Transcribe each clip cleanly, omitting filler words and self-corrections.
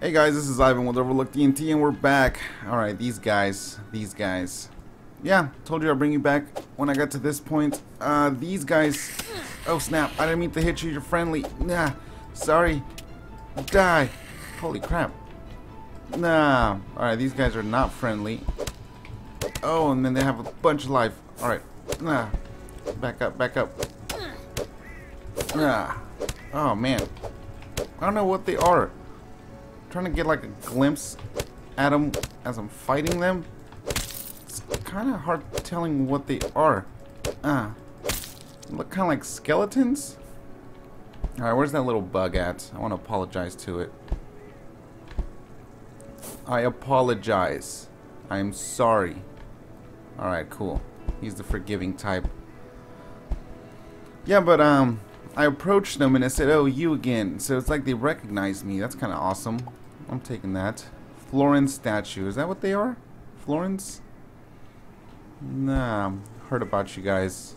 Hey guys, this is Ivan with Overlooked Ent, and we're back. Alright, these guys. Yeah, told you I'd bring you back when I got to this point. These guys. Oh snap, I didn't mean to hit you, you're friendly. Nah, sorry. Die. Holy crap. Nah. Alright, these guys are not friendly. Oh, and then they have a bunch of life. Alright. Nah. Back up. Nah. Oh man. I don't know what they are. Trying to get like a glimpse at them as I'm fighting them. It's kind of hard telling what they are. Look kind of like skeletons. All right, where's that little bug at? I want to apologize to it. I apologize. I'm sorry. All right, cool. He's the forgiving type. Yeah, but I approached them and I said, "Oh, you again." So it's like they recognized me. That's kind of awesome. I'm taking that. Florans statue. Is that what they are? Florans? Nah, heard about you guys.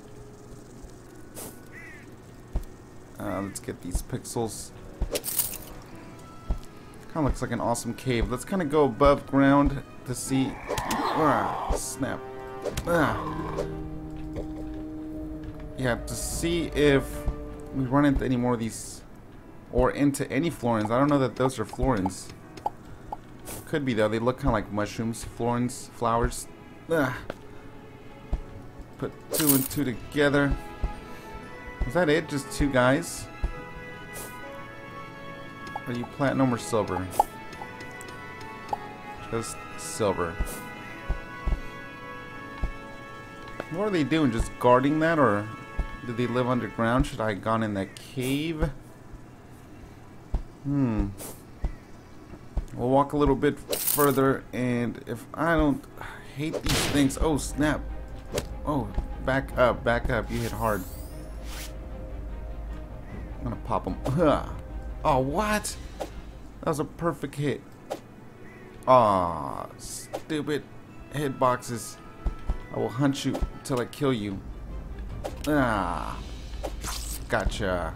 Let's get these pixels. Kind of looks like an awesome cave. Let's kind of go above ground to see. Ah, snap. Ah. Yeah, to see if we run into any more of these or into any Florans. I don't know that those are Florans. Could be though. They look kind of like mushrooms. Florans, flowers. Ugh. Put two and two together. Is that it? Just two guys? Are you platinum or silver? Just silver. What are they doing? Just guarding that, or did they live underground? Should I have gone in that cave? We'll walk a little bit further, and if I don't hate these things... Oh, snap. Oh, back up. You hit hard. I'm gonna pop them. Oh, what? That was a perfect hit. Aw, stupid hitboxes. I will hunt you until I kill you. Ah, gotcha.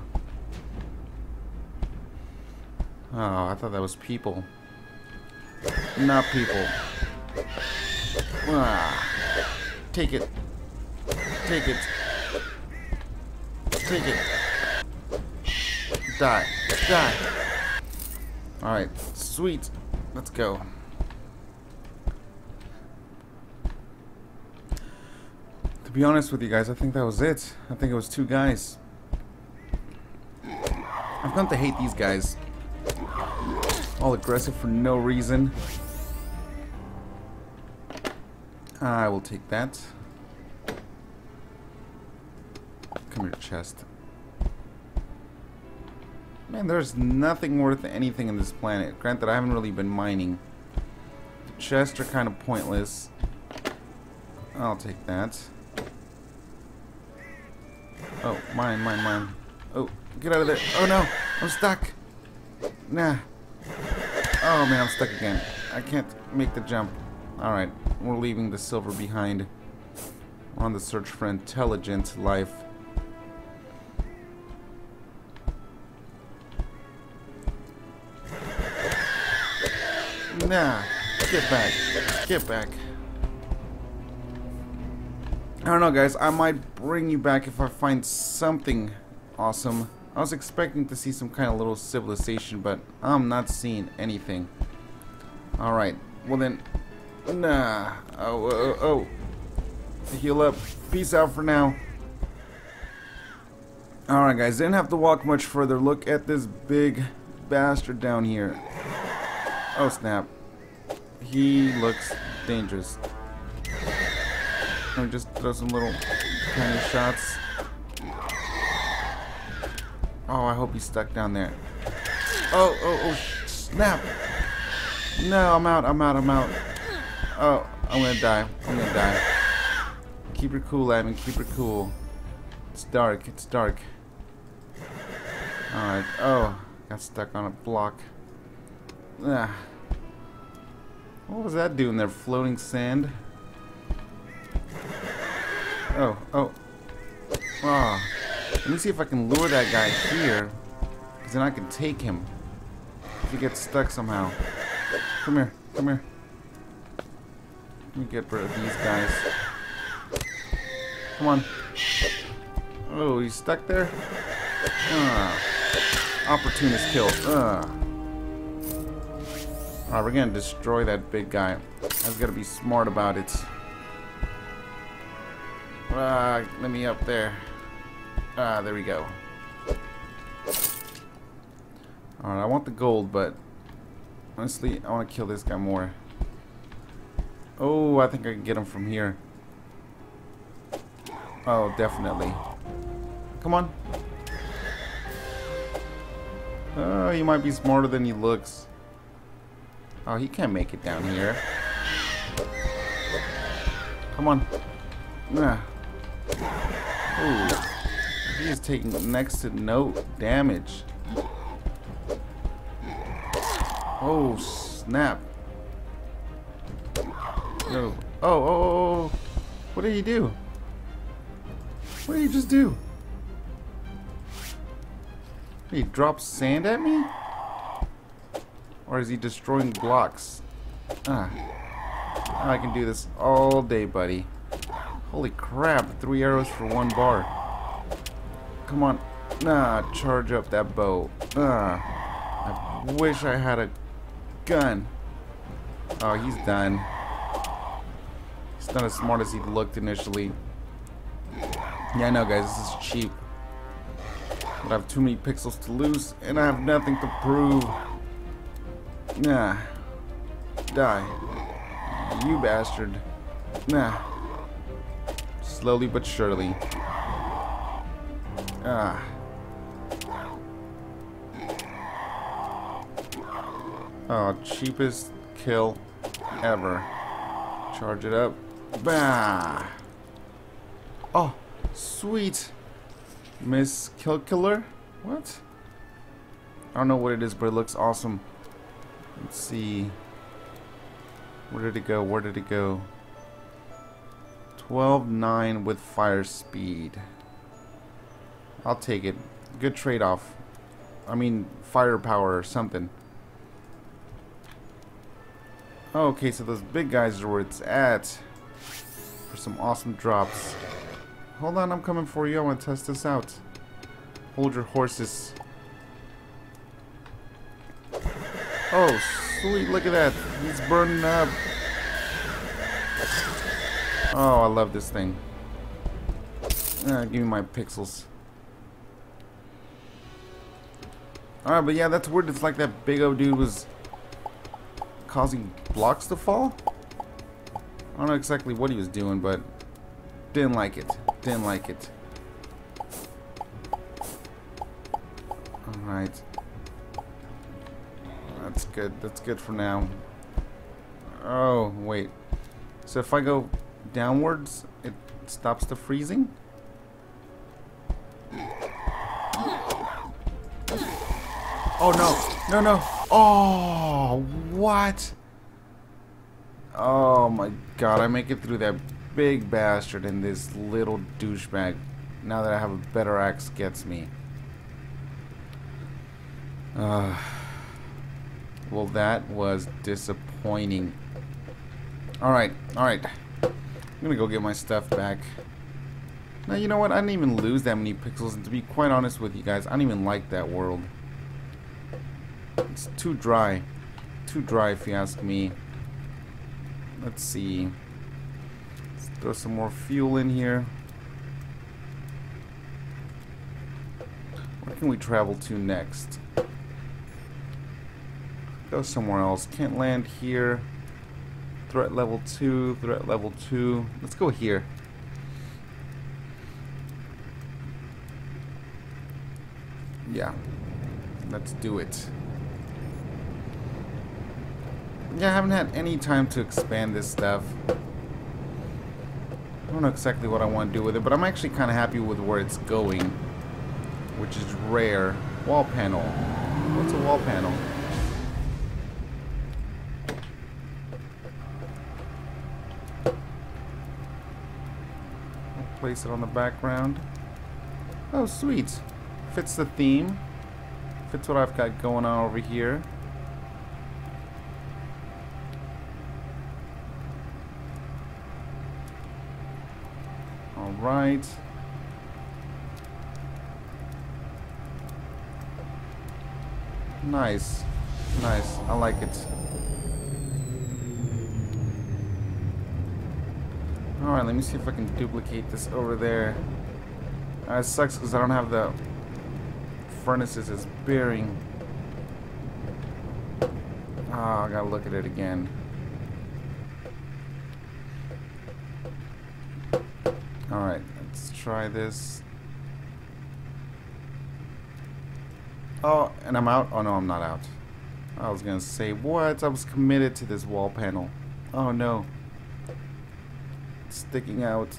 Oh, I thought that was people. Not people. Ah, take it. Die. All right, sweet. Let's go. To be honest with you guys, I think that was it. I think it was two guys. I've come to hate these guys. All aggressive for no reason. I will take that. Come here, chest. Man, there's nothing worth anything on this planet. Granted, I haven't really been mining. The chests are kind of pointless. I'll take that. Oh, mine. Oh, get out of there. Oh, no. I'm stuck. Nah. Oh, man, I'm stuck again. I can't make the jump. All right. We're leaving the silver behind. We're on the search for intelligent life. Nah. Get back. I don't know, guys. I might bring you back if I find something awesome. I was expecting to see some kind of little civilization, but I'm not seeing anything. All right. Well then, nah. Oh. Heal up. Peace out for now. All right, guys. Didn't have to walk much further. Look at this big bastard down here. Oh snap. He looks dangerous. Let me just throw some little tiny shots. Oh, I hope he's stuck down there. Oh, snap. No, I'm out. Oh, I'm gonna die. Keep your cool, Ivan. Keep your cool. It's dark, it's dark. Alright, oh, got stuck on a block. Ugh. What was that doing there? Floating sand? Oh, oh. Oh. Let me see if I can lure that guy here. Because then I can take him. If he gets stuck somehow. Come here, come here. Let me get rid of these guys. Come on. Oh, he's stuck there? Opportunist kill. Alright, we're gonna destroy that big guy. I've gotta be smart about it. Let me up there. There we go. Alright, I want the gold, but honestly, I wanna kill this guy more. Oh, I think I can get him from here. Oh, definitely. Come on. You might be smarter than he looks. Oh, he can't make it down here. Come on. Oh, he is taking next to no damage. Oh, snap. No. Oh, oh, oh. What did he do? What did he just do? Did he drop sand at me? Or is he destroying blocks? I can do this all day, buddy. Holy crap, 3 arrows for 1 bar. Come on. Charge up that bow. I wish I had a gun. Oh, he's done. He's not as smart as he looked initially. Yeah, I know, guys, this is cheap. But I have too many pixels to lose, and I have nothing to prove. Nah. Die. You bastard. Nah. Slowly but surely. Ah. Oh, cheapest kill ever. Charge it up. Bah. Oh, sweet. Miss Kill Killer? What? I don't know what it is, but it looks awesome. Let's see. Where did it go? Where did it go? 12-9 with fire speed. I'll take it. Good trade-off. I mean, firepower or something. Okay, so those big guys are where it's at. For some awesome drops. Hold on, I'm coming for you. I want to test this out. Hold your horses. Oh, sweet. Look at that. He's burning up. Oh, I love this thing. Give me my pixels. Alright, but yeah, that's weird. It's like that big old dude was causing blocks to fall. I don't know exactly what he was doing, but didn't like it. Didn't like it. Alright. That's good. That's good for now. Oh, wait. So if I go downwards, it stops the freezing? Oh, no. No, no. Oh, what? Oh, my God. I make it through that big bastard and this little douchebag, now that I have a better axe, gets me. Well, that was disappointing. Alright, alright. I'm gonna go get my stuff back. Now, you know what? I didn't even lose that many pixels, and to be quite honest with you guys, I don't even like that world. It's too dry. Too dry, if you ask me. Let's see. Throw some more fuel in here. Where can we travel to next? Go somewhere else. Can't land here. Threat level 2. Threat level 2. Let's go here. Yeah. Let's do it. Yeah, I haven't had any time to expand this stuff. I don't know exactly what I want to do with it, but I'm actually kind of happy with where it's going, which is rare. Wall panel. What's a wall panel? I'll place it on the background. Oh, sweet. Fits the theme. Fits what I've got going on over here. Right. Nice. Nice. I like it. Alright, let me see if I can duplicate this over there. It sucks because I don't have the furnaces as bearing. Ah, I gotta look at it again. Alright, let's try this. Oh, and I'm out? Oh no, I'm not out. I was gonna say, what? I was committed to this wall panel. Oh no. It's sticking out.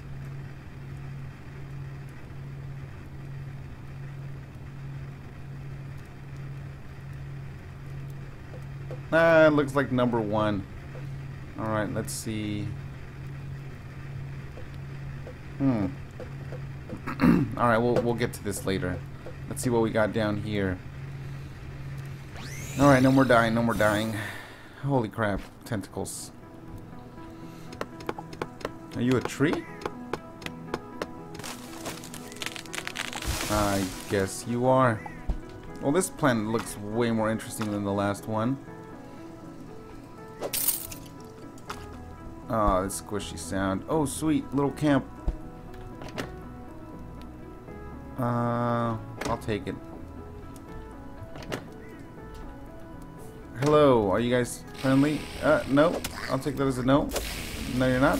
Ah, it looks like number one. Alright, let's see. Alright, we'll get to this later. Let's see what we got down here. Alright, no more dying, no more dying. Holy crap, tentacles. Are you a tree? I guess you are. Well, this planet looks way more interesting than the last one. Oh, that squishy sound. Oh, sweet, little camp. I'll take it. Hello, are you guys friendly? No. I'll take that as a no. No, you're not.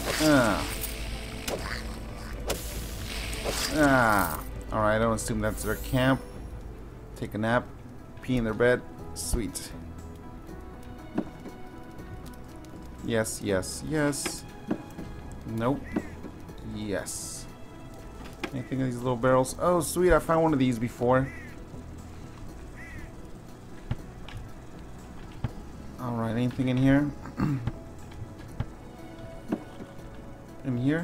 Alright, I don't assume that's their camp. Take a nap. Pee in their bed. Sweet. Yes, yes, yes. Nope. Yes. Anything in these little barrels? Oh, sweet, I found one of these before. Alright, anything in here? In here?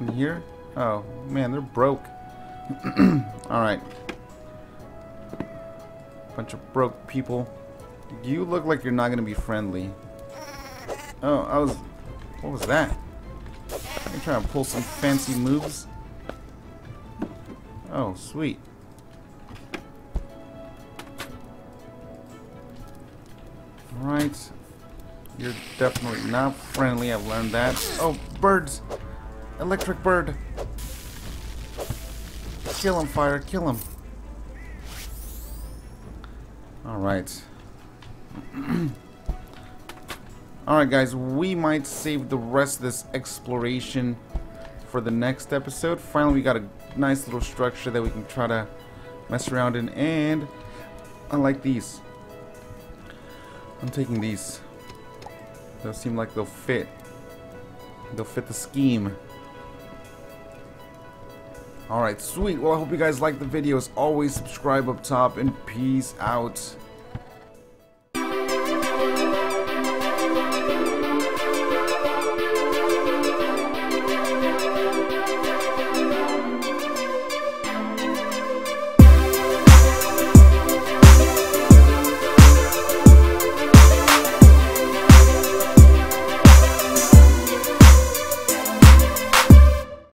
In here? Oh, man, they're broke. Alright. Bunch of broke people. You look like you're not gonna be friendly. Oh, I was... What was that? I'm trying to pull some fancy moves. Oh, sweet. Alright. You're definitely not friendly, I've learned that. Oh, birds! Electric bird! Kill him, fire, kill him. Alright. Alright guys, we might save the rest of this exploration for the next episode. Finally we got a nice little structure that we can try to mess around in, and I like these. I'm taking these. Those seem like they'll fit. They'll fit the scheme. Alright, sweet. Well, I hope you guys liked the video. As always, subscribe up top and peace out.